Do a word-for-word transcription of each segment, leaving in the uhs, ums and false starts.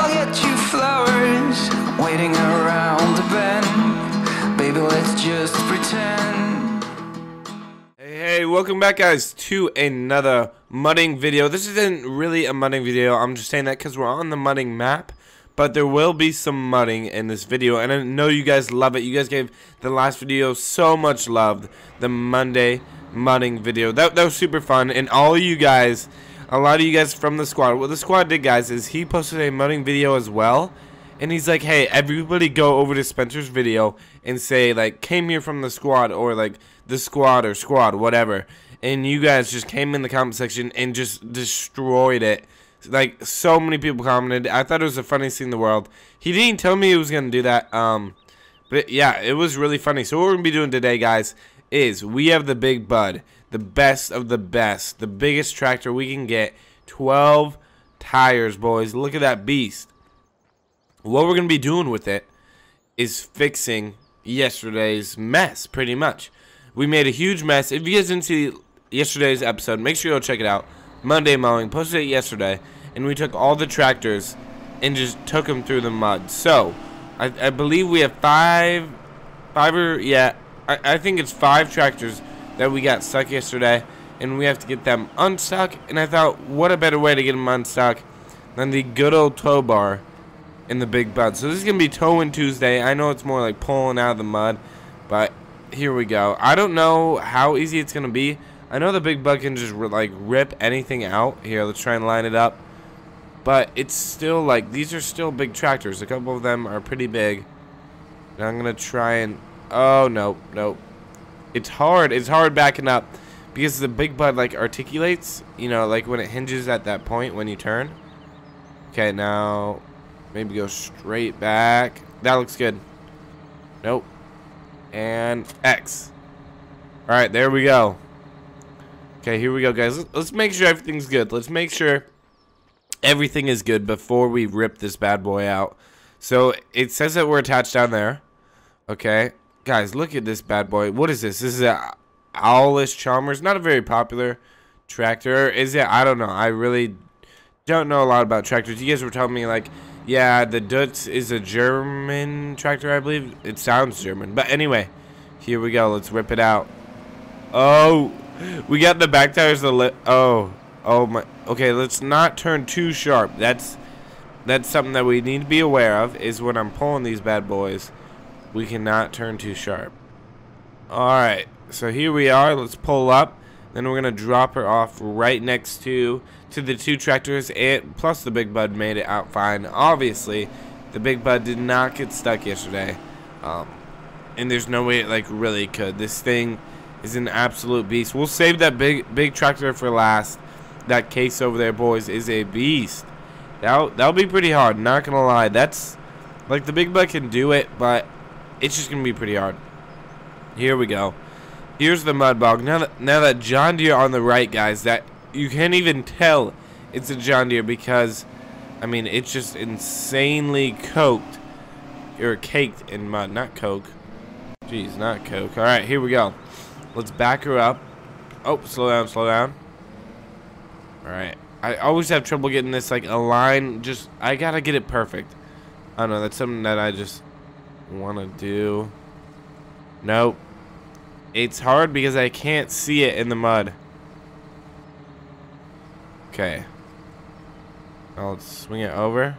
I'll get you flowers waiting around the bend. Baby, let's just pretend. Hey, hey, welcome back, guys, to another mudding video. This isn't really a mudding video. I'm just saying that because we're on the mudding map. But there will be some mudding in this video, and I know you guys love it. You guys gave the last video so much love, the Monday mudding video. That, that was super fun, and all you guys, a lot of you guys from the squad, what the squad did, guys, is he posted a mudding video as well, and he's like, hey, everybody go over to Spencer's video and say, like, came here from the squad, or, like, the squad, or squad, whatever, and you guys just came in the comment section and just destroyed it. Like, so many people commented. I thought it was the funniest thing in the world. He didn't tell me he was going to do that. Um, but, it, yeah, it was really funny. So, what we're going to be doing today, guys, is we have the Big Bud. The best of the best. The biggest tractor we can get. twelve tires, boys. Look at that beast. What we're going to be doing with it is fixing yesterday's mess, pretty much. We made a huge mess. If you guys didn't see yesterday's episode, make sure you go check it out. Monday mowing, posted it yesterday, and we took all the tractors and just took them through the mud. So I, I believe we have five five or yeah I, I think it's five tractors that we got stuck yesterday, and we have to get them unstuck. And I thought, what a better way to get them unstuck than the good old tow bar in the Big Bud. So this is gonna be towing Tuesday. I know it's more like pulling out of the mud, but here we go. I don't know how easy it's gonna be. I know the Big Bud can just, like, rip anything out. Here, let's try and line it up. But it's still, like, these are still big tractors. A couple of them are pretty big. And I'm going to try and... Oh, no, no. It's hard. It's hard backing up. Because the Big Bud, like, articulates. You know, like, when it hinges at that point when you turn. Okay, now... Maybe go straight back. That looks good. Nope. And X. All right, there we go. Okay, here we go, guys. Let's make sure everything's good. Let's make sure everything is good before we rip this bad boy out. So, it says that we're attached down there. Okay. Guys, look at this bad boy. What is this? This is a Allis Chalmers. Not a very popular tractor. Is it? I don't know. I really don't know a lot about tractors. You guys were telling me, like, yeah, the Deutz is a German tractor, I believe. It sounds German. But anyway, here we go. Let's rip it out. Oh, we got the back tires the li oh oh my okay, let's not turn too sharp. That's that's something that we need to be aware of, is when I'm pulling these bad boys, we cannot turn too sharp. Alright, so here we are. Let's pull up, then we're gonna drop her off right next to to the two tractors, and plus the Big Bud made it out fine. Obviously the Big Bud did not get stuck yesterday. Um and there's no way it, like, really could. This thing is an absolute beast. We'll save that big big tractor for last. That Case over there, boys, is a beast. That'll, that'll be pretty hard, not gonna lie. That's, like, the Big Bud can do it, but it's just gonna be pretty hard. Here we go. Here's the mud bog. Now that, now that John Deere on the right, guys, that you can't even tell it's a John Deere because, I mean, it's just insanely coked, or caked in mud, not coke. Jeez, not coke. All right, here we go. Let's back her up. Oh, slow down, slow down. Alright. I always have trouble getting this, like, a line. Just, I gotta get it perfect. I don't know. That's something that I just want to do. Nope. It's hard because I can't see it in the mud. Okay. I'll swing it over.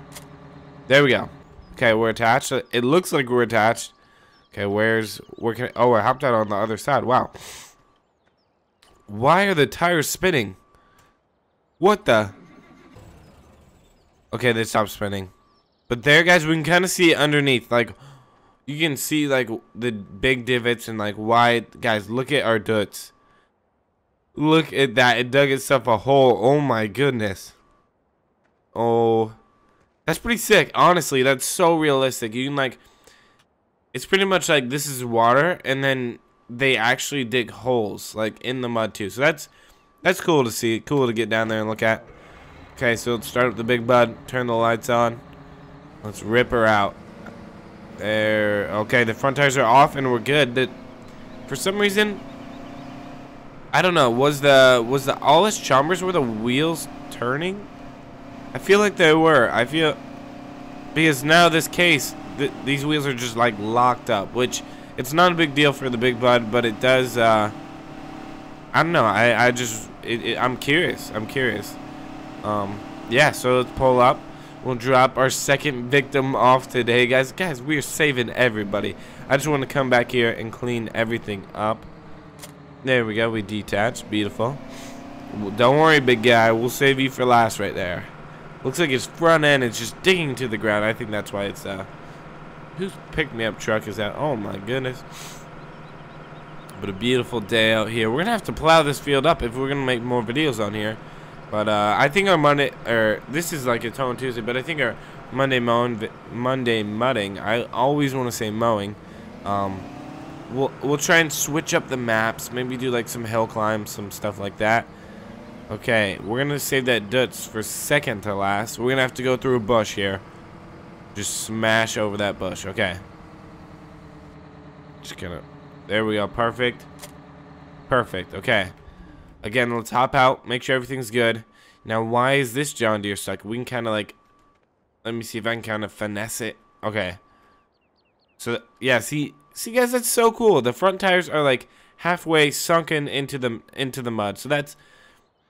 There we go. Okay, we're attached. It looks like we're attached. Okay, where's, where can I, oh, I hopped out on the other side, wow. Why are the tires spinning? What the? Okay, they stopped spinning. But there, guys, we can kind of see underneath, like, you can see, like, the big divots and, like, why, guys, look at our Deutz. Look at that, it dug itself a hole, oh my goodness. Oh, that's pretty sick, honestly, that's so realistic, you can, like, it's pretty much like this is water, and then they actually dig holes, like, in the mud too. So that's that's cool to see. Cool to get down there and look at. Okay, so let's start up the Big Bud. Turn the lights on. Let's rip her out. There. Okay, the front tires are off, and we're good. That, for some reason, I don't know. Was the was the Allis Chalmers, were the wheels turning? I feel like they were. I feel because now this Case, th these wheels are just like locked up, which it's not a big deal for the Big Bud, but it does. Uh, I don't know. I I just it, it, I'm curious. I'm curious. Um, yeah. So let's pull up. We'll drop our second victim off today, guys. Guys, we are saving everybody. I just want to come back here and clean everything up. There we go. We detached. Beautiful. Well, don't worry, big guy. We'll save you for last right there. Looks like his front end is just digging to the ground. I think that's why it's, uh... whose pick-me-up truck is that? Oh, my goodness. But a beautiful day out here. We're going to have to plow this field up if we're going to make more videos on here. But, uh, I think our Monday... or this is like a Tone Tuesday, but I think our Monday mowing... Monday mudding. I always want to say mowing. Um... We'll, we'll try and switch up the maps. Maybe do like some hill climbs, some stuff like that. Okay, we're going to save that Deutz for second to last. We're going to have to go through a bush here. Just smash over that bush. Okay. Just gonna... there we go. Perfect. Perfect. Okay. Again, let's hop out. Make sure everything's good. Now, why is this John Deere stuck? We can kind of like... let me see if I can kind of finesse it. Okay. So, yeah, see... see, guys, that's so cool. The front tires are like halfway sunken into the into the mud. So that's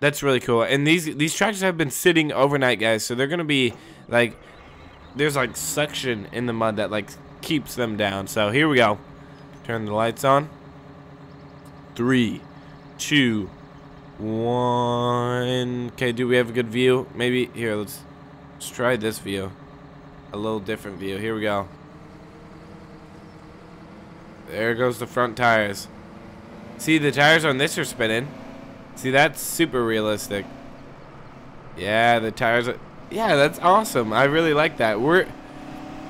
that's really cool. And these these tractors have been sitting overnight, guys. So they're gonna be like there's like suction in the mud that like keeps them down. So here we go. Turn the lights on. Three, two, one. Okay, do we have a good view? Maybe here. Let's let's try this view. A little different view. Here we go. There goes the front tires. See, the tires on this are spinning. See, that's super realistic. Yeah, the tires are... yeah, that's awesome. I really like that. We're...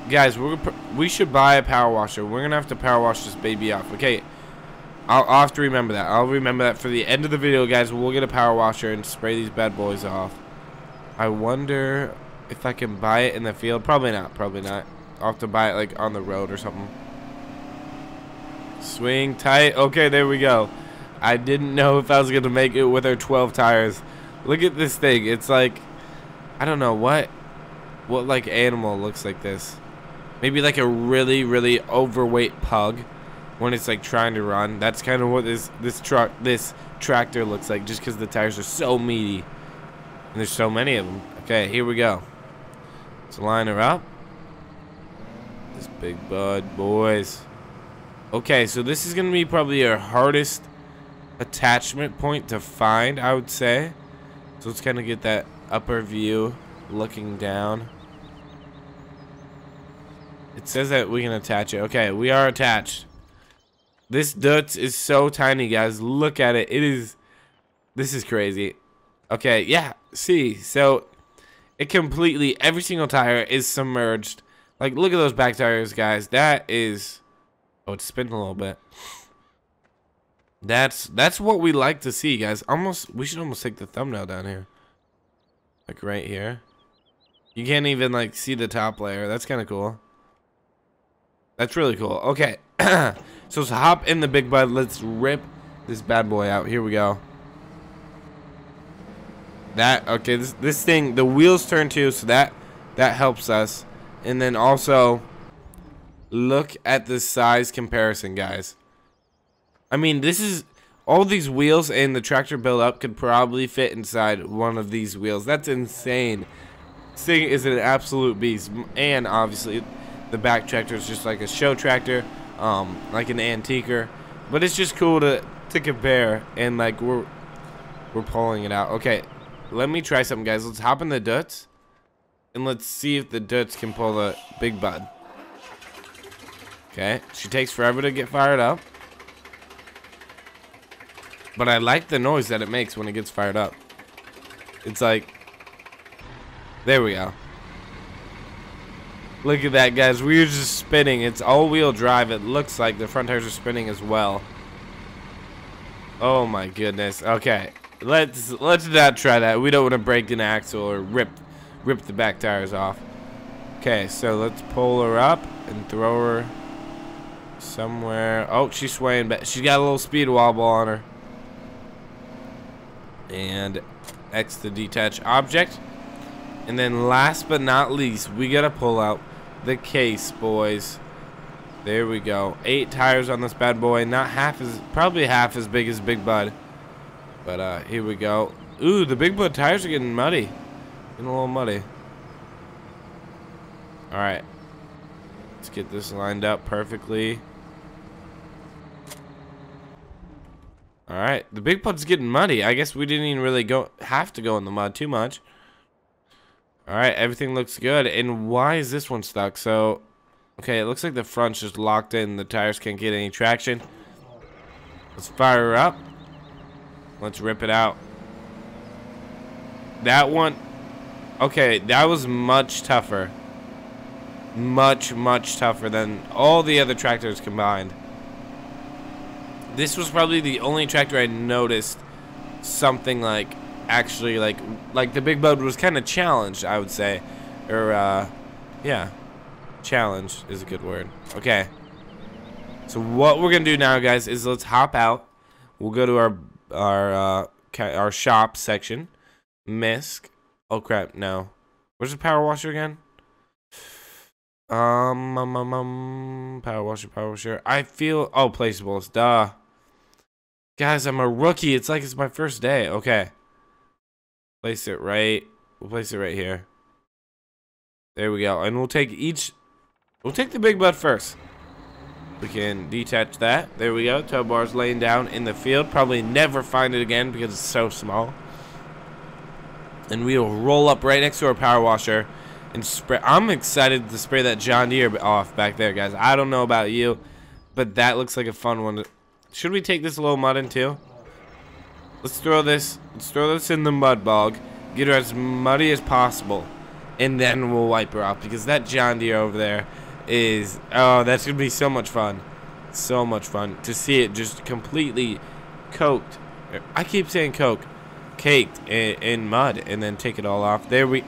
guys, we're, we should buy a power washer. We're going to have to power wash this baby off. Okay, I'll, I'll have to remember that. I'll remember that for the end of the video, guys. We'll get a power washer and spray these bad boys off. I wonder if I can buy it in the field. Probably not. Probably not. I'll have to buy it, like, on the road or something. Swing tight. Okay, there we go. I didn't know if I was gonna make it with our twelve tires. Look at this thing. It's like, I don't know what what like animal looks like this. Maybe like a really really overweight pug when it's like trying to run. That's kind of what this this truck this tractor looks like, just because the tires are so meaty and there's so many of them. Okay, here we go. Let's line her up. This Big Bud, boys. Okay, so this is going to be probably our hardest attachment point to find, I would say. So let's kind of get that upper view looking down. It says that we can attach it. Okay, we are attached. This Deutz is so tiny, guys. Look at it. It is... this is crazy. Okay, yeah. See, so it completely... every single tire is submerged. Like, look at those back tires, guys. That is... oh, it's spinning a little bit. That's that's what we like to see, guys. Almost, we should almost take the thumbnail down here, like right here. You can't even like see the top layer. That's kind of cool. That's really cool. Okay, so let's hop in the Big Bud. Let's rip this bad boy out. Here we go. That okay. This this thing, the wheels turn too, so that that helps us. And then also, look at the size comparison, guys. I mean, this is... all these wheels and the tractor build-up could probably fit inside one of these wheels. That's insane. This thing is an absolute beast. And, obviously, the back tractor is just like a show tractor. Um, like an antiquer. But it's just cool to, to compare. And, like, we're, we're pulling it out. Okay, let me try something, guys. Let's hop in the Deutz. And let's see if the Deutz can pull the Big Bud. Okay, she takes forever to get fired up. But I like the noise that it makes when it gets fired up. It's like... there we go. Look at that, guys. We're just spinning. It's all-wheel drive. It looks like the front tires are spinning as well. Oh, my goodness. Okay, let's let's not try that. We don't want to break an axle or rip, rip the back tires off. Okay, so let's pull her up and throw her... somewhere. Oh, she's swaying back. She's got a little speed wobble on her. And X the detach object. And then last but not least, we gotta pull out the Case, boys. There we go. Eight tires on this bad boy. Not half as, probably half as big as Big Bud. But uh, here we go. Ooh, the Big Bud tires are getting muddy. Getting a little muddy. Alright. Let's get this lined up perfectly. Alright. The Big Bud's getting muddy. I guess we didn't even really go have to go in the mud too much. Alright, everything looks good. And why is this one stuck? So, okay, it looks like the front's just locked in. The tires can't get any traction. Let's fire her up. Let's rip it out. That one... Okay, that was much tougher. Much, much tougher than all the other tractors combined. This was probably the only tractor I noticed something like... Actually, like, like the Big Bud was kind of challenged, I would say. Or, uh, yeah. Challenge is a good word. Okay. So what we're going to do now, guys, is let's hop out. We'll go to our, our, uh, our shop section. Misc. Oh, crap, no. Where's the power washer again? Um, um, um, um power washer, power washer. I feel, oh, placeables, duh. Guys, I'm a rookie. It's like it's my first day. Okay. Place it right. We'll place it right here. There we go. And we'll take each... We'll take the Big Bud first. We can detach that. There we go. Tow bar's laying down in the field. Probably never find it again because it's so small. And we'll roll up right next to our power washer and spray... I'm excited to spray that John Deere off back there, guys. I don't know about you, but that looks like a fun one. Should we take this little mud in, too? Let's throw this, let's throw this in the mud bog, get her as muddy as possible, and then we'll wipe her off, because that John Deere over there is, oh, that's going to be so much fun, so much fun, to see it just completely coked, I keep saying coke, caked in, in mud, and then take it all off. There we,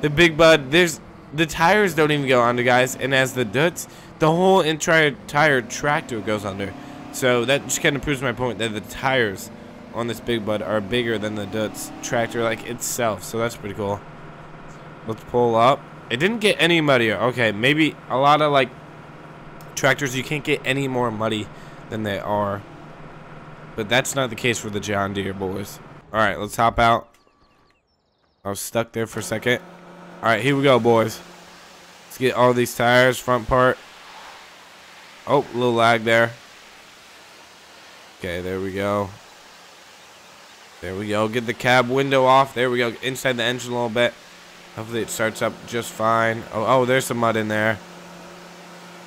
the Big Bud, there's, the tires don't even go under, guys, and as the Deutz, the whole entire tire tractor goes under, so that just kind of proves my point that the tires on this Big Bud are bigger than the Deutz tractor like itself, so that's pretty cool. Let's pull up. It didn't get any muddier. Okay, maybe a lot of like tractors you can't get any more muddy than they are, but that's not the case for the John Deere, boys. All right, let's hop out. I was stuck there for a second. All right, here we go, boys. Let's get all these tires, front part. Oh, a little lag there. Okay, there we go. There we go. Get the cab window off. There we go. Inside the engine a little bit. Hopefully it starts up just fine. Oh, oh, there's some mud in there.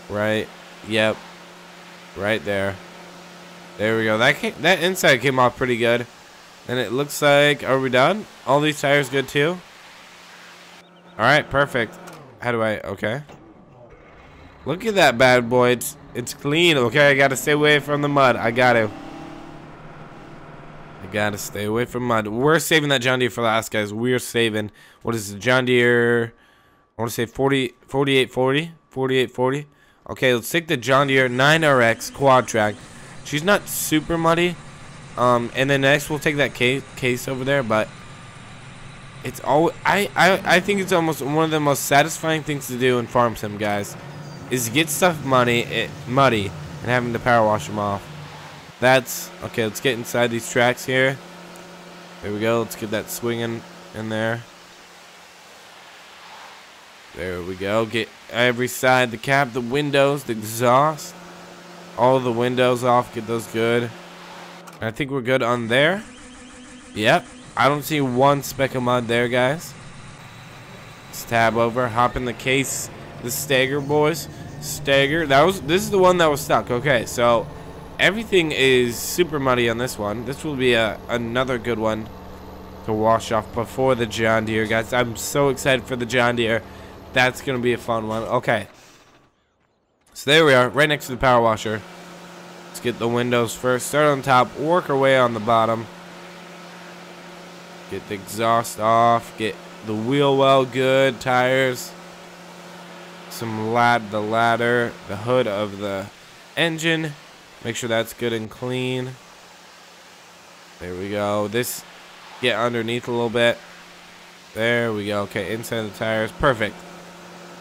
Right. Yep. Right there. There we go. That came, that inside came off pretty good. And it looks like... Are we done? All these tires good too? Alright, perfect. How do I... Okay. Look at that bad boy. It's, it's clean. Okay, I gotta stay away from the mud. I gotta... I gotta stay away from mud. We're saving that John Deere for last, guys. We're saving, what is it, John Deere, I want to say forty, forty-eight forty, forty-eight forty. Okay, let's take the John Deere nine R X quad track. She's not super muddy. Um, and then next we'll take that case, case over there, but it's all, I, I, I think it's almost one of the most satisfying things to do in Farm Sim, guys, is get stuff money, it, muddy and having to power wash them off. That's okay. Let's get inside these tracks here. There we go. Let's get that swinging in there. There we go. Get every side, the cab, the windows, the exhaust, all the windows off. Get those good. And I think we're good on there. Yep. I don't see one speck of mud there, guys. Let's tab over. Hop in the Case. The stagger, boys. Stagger. That was. This is the one that was stuck. Okay, so. Everything is super muddy on this one. This will be a, another good one to wash off before the John Deere, guys. I'm so excited for the John Deere. That's going to be a fun one. Okay. So there we are, right next to the power washer. Let's get the windows first. Start on top, work our way on the bottom. Get the exhaust off. Get the wheel well good. Tires. Some lad, the ladder. The hood of the engine. Make sure that's good and clean. There we go. This, get underneath a little bit. There we go. Okay, inside the tires. Perfect.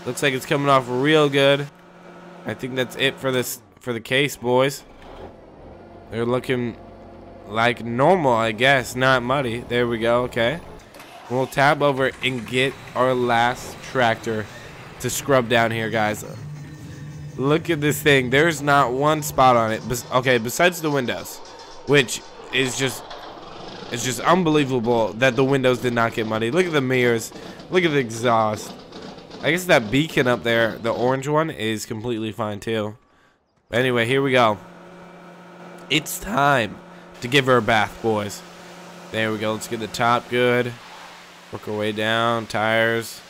Looks like it's coming off real good. I think that's it for this for the Case, boys. They're looking like normal, I guess, not muddy. There we go. Okay, we'll tab over and get our last tractor to scrub down here, guys. Look at this thing. There's not one spot on it. Okay, besides the windows, which is just it's just unbelievable that the windows did not get muddy. Look at the mirrors. Look at the exhaust. I guess that beacon up there, the orange one, is completely fine too. Anyway, here we go. It's time to give her a bath, boys. There we go. Let's get the top good. Work our way down. Tires.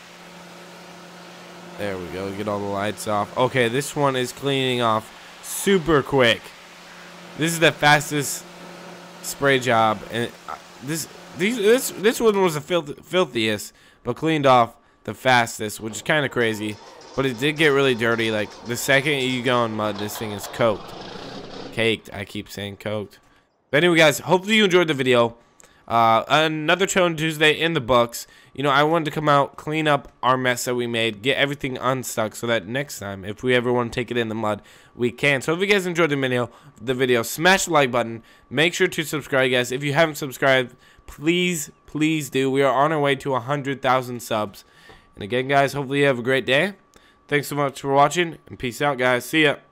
There we go. Get all the lights off. Okay, this one is cleaning off super quick. This is the fastest spray job, and this these this this one was the filth, filthiest, but cleaned off the fastest, which is kind of crazy. But it did get really dirty. Like the second you go in mud, this thing is coked, caked. I keep saying coked. But anyway, guys, hopefully you enjoyed the video. Uh, another Tone Tuesday in the books. You know, I wanted to come out, clean up our mess that we made, get everything unstuck so that next time, if we ever want to take it in the mud, we can. So if you guys enjoyed the video, the video, smash the like button. Make sure to subscribe, guys. If you haven't subscribed, please, please do. We are on our way to one hundred thousand subs. And again, guys, hopefully you have a great day. Thanks so much for watching, and peace out, guys. See ya.